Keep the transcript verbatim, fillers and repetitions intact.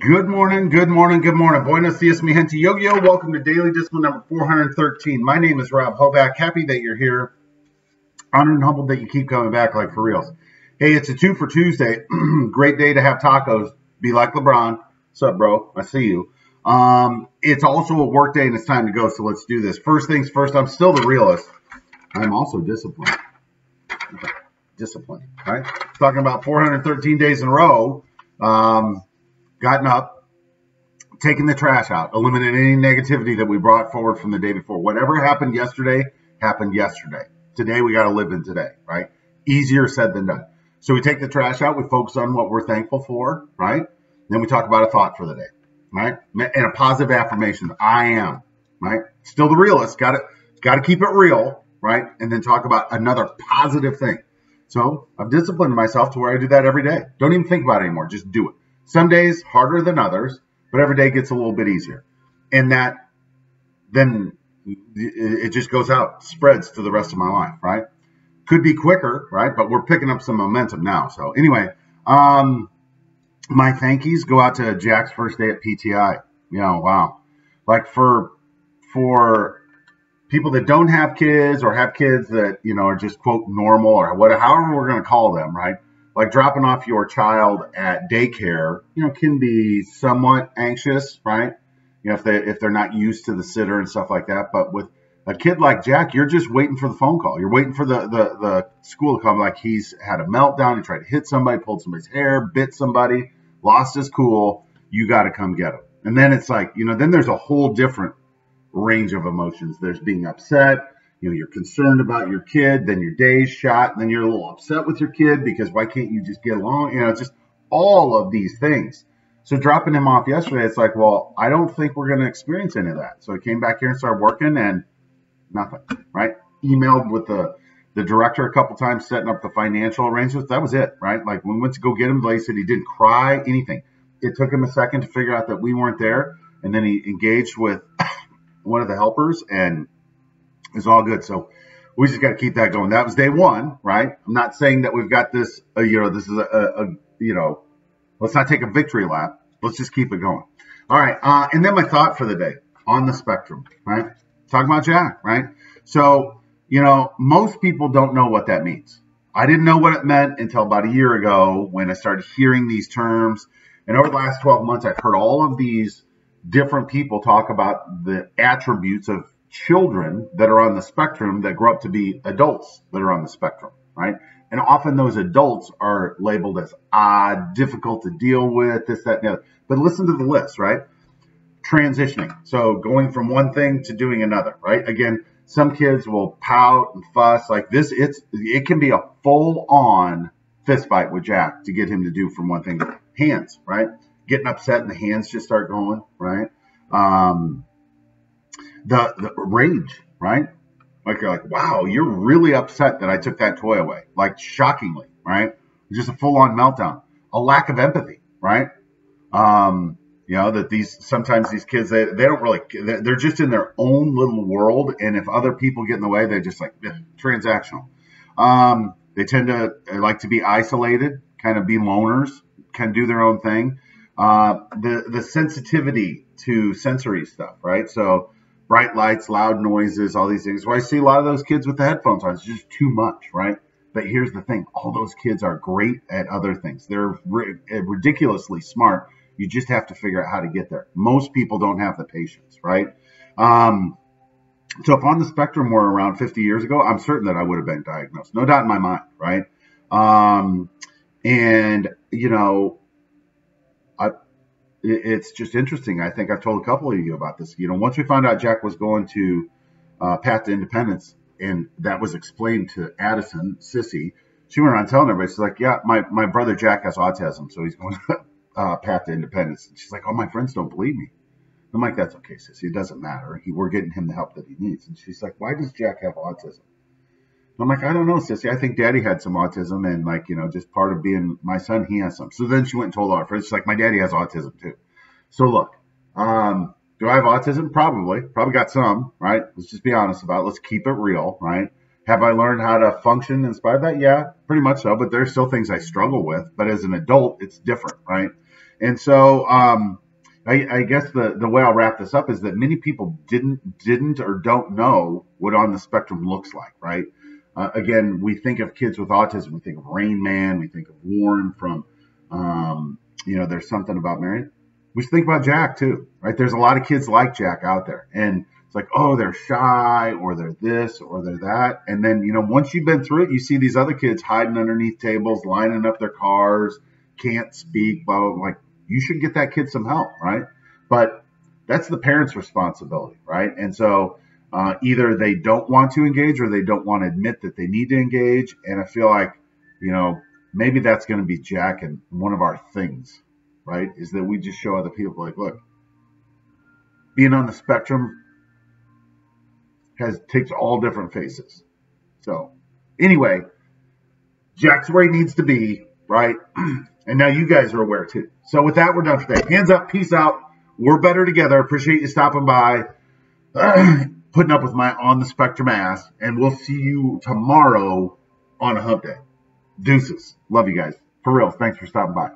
Good morning, good morning, good morning. Buenos dias, mi gente. Yo, yo, welcome to Daily Discipline number four hundred thirteen. My name is Rob Hoback. Happy that you're here. Honored and humbled that you keep coming back, like, for reals. Hey, it's a two for Tuesday. Great day to have tacos. Be like LeBron. What's up, bro? I see you. Um, it's also a work day and it's time to go, so let's do this. First things first, I'm still the realist. I'm also disciplined. Okay. Discipline, right? Talking about four hundred thirteen days in a row, um, gotten up, taking the trash out, eliminating any negativity that we brought forward from the day before. Whatever happened yesterday, happened yesterday. Today, we got to live in today, right? Easier said than done. So we take the trash out, we focus on what we're thankful for, right? Then we talk about a thought for the day, right? And a positive affirmation, I am, right? Still the realist, got to, got to keep it real, right? And then talk about another positive thing. So I've disciplined myself to where I do that every day. Don't even think about it anymore. Just do it. Some days harder than others, but every day gets a little bit easier. And that then it just goes out, spreads to the rest of my life, right? Could be quicker, right? But we're picking up some momentum now. So anyway, um, my thankies go out to Jack's first day at P T I. You know, wow. Like for, for... people that don't have kids or have kids that, you know, are just, quote, normal or whatever, however we're going to call them, right? Like dropping off your child at daycare, you know, can be somewhat anxious, right? You know, if, they, if they're not used to the sitter and stuff like that. But with a kid like Jack, you're just waiting for the phone call. You're waiting for the, the, the school to come. Like he's had a meltdown. He tried to hit somebody, pulled somebody's hair, bit somebody, lost his cool. You got to come get him. And then it's like, you know, then there's a whole different range of emotions. There's being upset, you know, you're concerned about your kid, then your day's shot, and then you're a little upset with your kid because why can't you just get along? You know, just all of these things. So dropping him off yesterday, it's like, well, I don't think we're going to experience any of that. So I came back here and started working and nothing, right? Emailed with the, the director a couple times, setting up the financial arrangements. That was it, right? Like when we went to go get him, they said he didn't cry, anything. It took him a second to figure out that we weren't there. And then he engaged with one of the helpers, and it's all good. So we just got to keep that going. That was day one, right? I'm not saying that we've got this, uh, you know, this is a, a, a, you know, let's not take a victory lap. Let's just keep it going. All right. Uh, and then my thought for the day on the spectrum, right? Talking about Jack, right? So, you know, most people don't know what that means. I didn't know what it meant until about a year ago when I started hearing these terms. And over the last twelve months, I've heard all of these different people talk about the attributes of children that are on the spectrum that grow up to be adults that are on the spectrum, right? And often those adults are labeled as odd, difficult to deal with, this, that, and the other. But listen to the list, right? Transitioning. So going from one thing to doing another, right? Again, some kids will pout and fuss like this. It's, it can be a full-on fist fight with Jack to get him to do from one thing to hands, right? Getting upset and the hands just start going, right? Um, the, the rage, right? Like you're like, wow, you're really upset that I took that toy away. Like shockingly, right? Just a full-on meltdown. A lack of empathy, right? Um, you know, that these, sometimes these kids, they, they don't really, they're just in their own little world. And if other people get in the way, they're just like, transactional. Um, they tend to they like to be isolated, kind of be loners, kind of do their own thing. Uh, the, the sensitivity to sensory stuff, right? So bright lights, loud noises, all these things. Well, I see a lot of those kids with the headphones on. It's just too much, right? But here's the thing. All those kids are great at other things. They're ri- ridiculously smart. You just have to figure out how to get there. Most people don't have the patience, right? Um, so if on the spectrum were around fifty years ago, I'm certain that I would have been diagnosed. No doubt in my mind, right? Um, and, you know, I, it's just interesting. I think I've told a couple of you about this. You know, once we found out Jack was going to uh, Path to Independence, and that was explained to Addison, Sissy, she went around telling everybody, she's like, yeah, my, my brother Jack has autism, so he's going to uh, Path to Independence. And she's like, oh, my friends don't believe me. I'm like, that's okay, Sissy. It doesn't matter. He, we're getting him the help that he needs. And she's like, why does Jack have autism? I'm like, I don't know, Sissy. I think Daddy had some autism and, like, you know, just part of being my son, he has some. So then she went and told our friends, she's like, my daddy has autism too. So look, um, do I have autism? Probably. Probably got some, right? Let's just be honest about it. Let's keep it real, right? Have I learned how to function inspired by that? Yeah, pretty much so. But there's still things I struggle with. But as an adult, it's different, right? And so um, I, I guess the, the way I'll wrap this up is that many people didn't didn't or don't know what on the spectrum looks like, right? Uh, again, we think of kids with autism. We think of Rain Man. We think of Warren from, um, you know, There's Something About Mary. We should think about Jack too, right? There's a lot of kids like Jack out there. And it's like, oh, they're shy or they're this or they're that. And then, you know, once you've been through it, you see these other kids hiding underneath tables, lining up their cars, can't speak, blah, blah, blah. Like, you should get that kid some help, right? But that's the parents' responsibility, right? And so uh, either they don't want to engage or they don't want to admit that they need to engage. And I feel like, you know, maybe that's going to be Jack and one of our things, right? Is that we just show other people like, look, being on the spectrum has takes all different faces. So anyway, Jack's where he needs to be, right? And now you guys are aware too. So with that, we're done today. Hands up, peace out. We're better together. Appreciate you stopping by, putting up with my on the spectrum ass, and we'll see you tomorrow on a hump day. Deuces. Love you guys. For real, thanks for stopping by.